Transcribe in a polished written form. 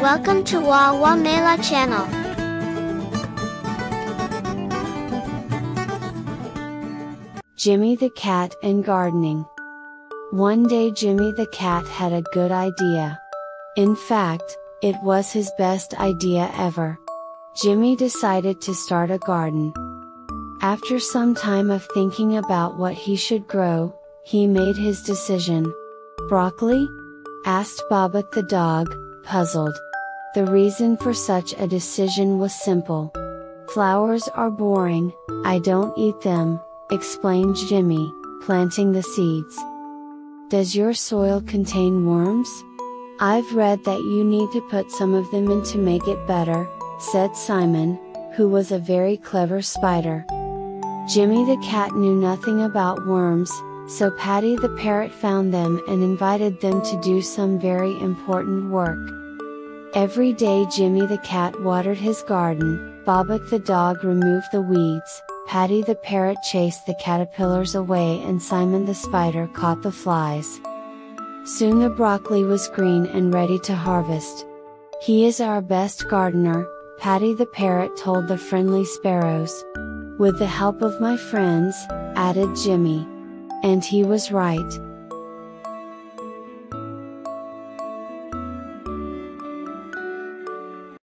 Welcome to Wawa Mela channel. Jimmy the Cat and Gardening. One day Jimmy the Cat had a good idea. In fact, it was his best idea ever. Jimmy decided to start a garden. After some time of thinking about what he should grow, he made his decision. Broccoli? Asked Bobbit the dog, puzzled. The reason for such a decision was simple. Flowers are boring, I don't eat them, explained Jimmy, planting the seeds. Does your soil contain worms? I've read that you need to put some of them in to make it better, said Simon, who was a very clever spider. Jimmy the cat knew nothing about worms, so Patty the parrot found them and invited them to do some very important work. Every day Jimmy the cat watered his garden, Bobbit the dog removed the weeds, Patty the parrot chased the caterpillars away, and Simon the spider caught the flies. Soon the broccoli was green and ready to harvest. He is our best gardener, Patty the parrot told the friendly sparrows. With the help of my friends, added Jimmy. And he was right.